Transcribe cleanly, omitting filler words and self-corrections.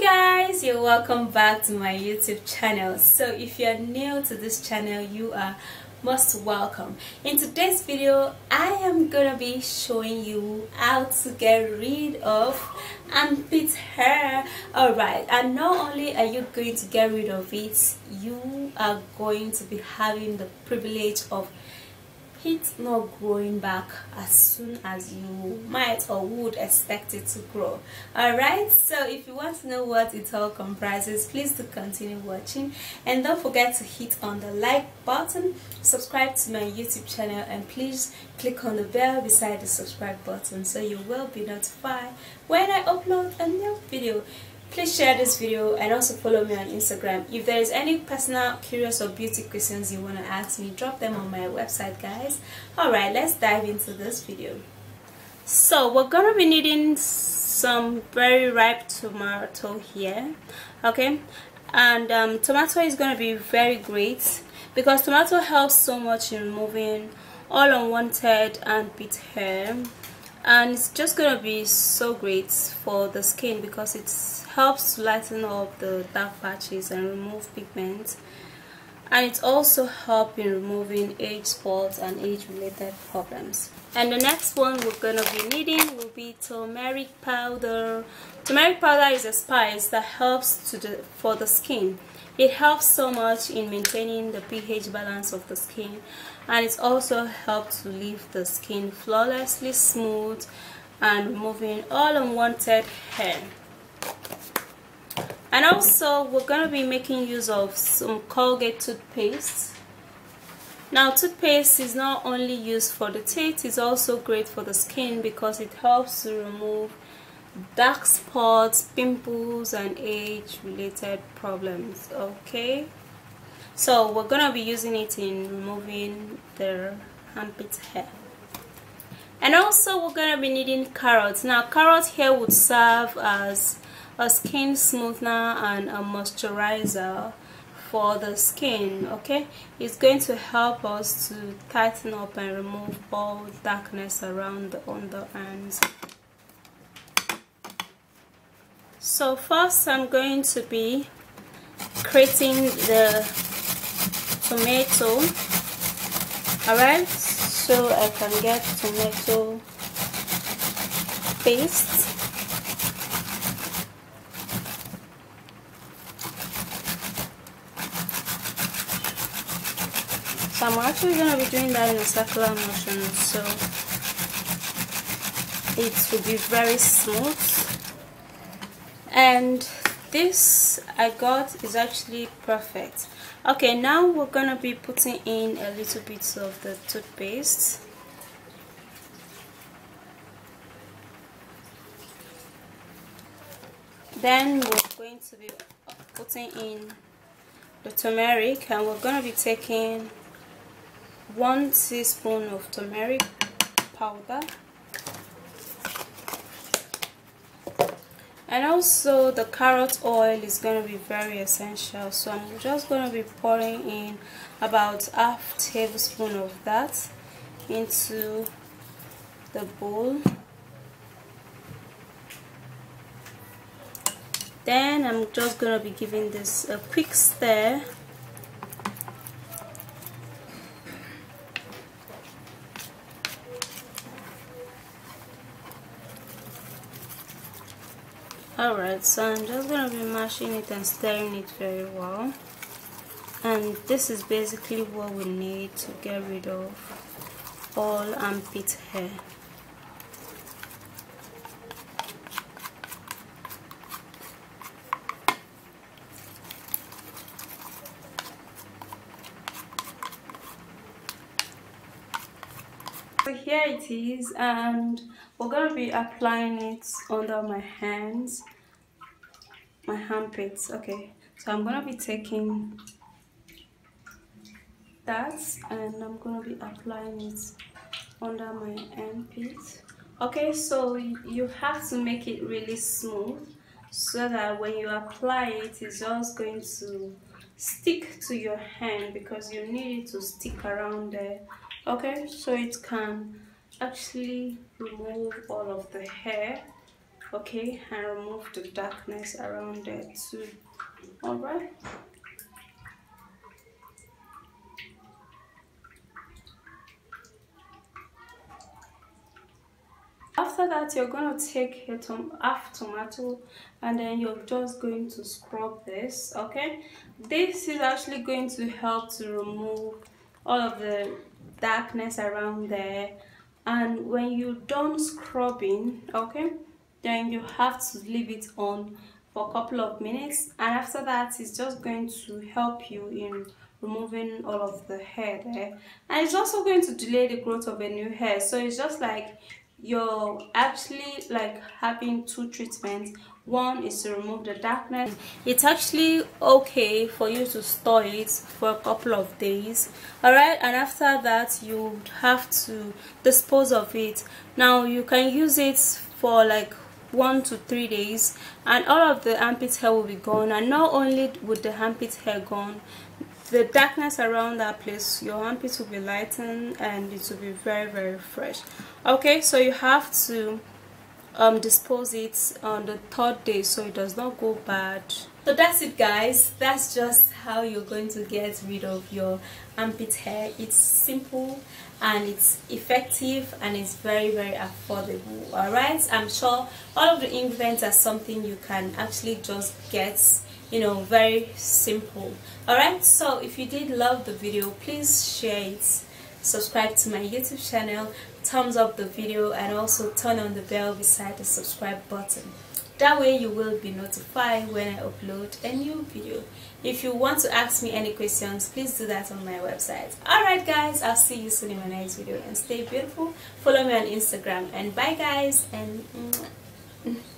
Hi guys, you're welcome back to my YouTube channel. So if you're new to this channel, you are most welcome. In today's video, I am gonna be showing you how to get rid of armpit hair. All right, and not only are you going to get rid of it, you are going to be having the privilege of it not growing back as soon as you might or would expect it to grow. Alright, so if you want to know what it all comprises, please do continue watching, and don't forget to hit on the like button, subscribe to my YouTube channel, and please click on the bell beside the subscribe button so you will be notified when I upload a new video. Please share this video and also follow me on Instagram. If there is any personal, curious or beauty questions you want to ask me, drop them on my website, guys. Alright, let's dive into this video. So we're gonna be needing some very ripe tomato here, okay? And tomato is gonna be very great because tomato helps so much in removing all unwanted armpit hair. And it's just gonna be so great for the skin because it helps to lighten up the dark patches and remove pigment, and it also helps in removing age spots and age related problems. And the next one we're gonna be needing will be turmeric powder. Turmeric powder is a spice that helps for the skin. It helps so much in maintaining the pH balance of the skin, and it also helps to leave the skin flawlessly smooth and removing all unwanted hair. And also we're going to be making use of some Colgate toothpaste. Now toothpaste is not only used for the teeth, it's also great for the skin because it helps to remove dark spots, pimples and age related problems. Okay, so we're gonna be using it in removing the armpit hair. And also we're gonna be needing carrots. Now carrots here would serve as a skin smoother and a moisturizer for the skin. Okay, it's going to help us to tighten up and remove all darkness around the underarms. So first I'm going to be grating the tomato, alright, so I can get tomato paste. So I'm actually going to be doing that in a circular motion, so it will be very smooth. And this I got is actually perfect. Okay, now we're gonna be putting in a little bit of the toothpaste. Then we're going to be putting in the turmeric, and we're gonna be taking 1 teaspoon of turmeric powder. And also the carrot oil is going to be very essential, so I'm just going to be pouring in about ½ tablespoon of that into the bowl. Then I'm just going to be giving this a quick stir. Alright, so I'm just going to be mashing it and stirring it very well. And this is basically what we need to get rid of all armpit hair. So here it is, and we're going to be applying it under my hands, my armpits. Okay, so I'm going to be taking that and I'm going to be applying it under my armpits. Okay, so you have to make it really smooth so that when you apply it, it's just going to stick to your hand because you need it to stick around there. Okay, so it can actually remove all of the hair okay, and remove the darkness around it too. All right, after that you're going to take your half tomato and then you're just going to scrub this. Okay, this is actually going to help to remove all of the darkness around there. And when you're done scrubbing, okay, then you have to leave it on for a couple of minutes, and after that it's just going to help you in removing all of the hair there, and it's also going to delay the growth of a new hair. So it's just like you're actually like having two treatments. One is to remove the darkness. It's actually okay for you to store it for a couple of days, all right, and after that you have to dispose of it. Now you can use it for like 1 to 3 days and all of the armpit hair will be gone. And not only would the armpit hair gone, the darkness around that place, your armpit will be lightened and it will be very, very fresh. Okay, so you have to dispose it on the 3rd day so it does not go bad. So that's it guys, that's just how you're going to get rid of your armpit hair. It's simple and it's effective and it's very, very affordable. All right, I'm sure all of the ingredients are something you can actually just get, you know, very simple. All right, so if you did love the video, please share it, subscribe to my YouTube channel, thumbs up the video, and also turn on the bell beside the subscribe button. That way you will be notified when I upload a new video. If you want to ask me any questions, please do that on my website. All right guys, I'll see you soon in my next video, and stay beautiful. Follow me on Instagram, and bye guys, and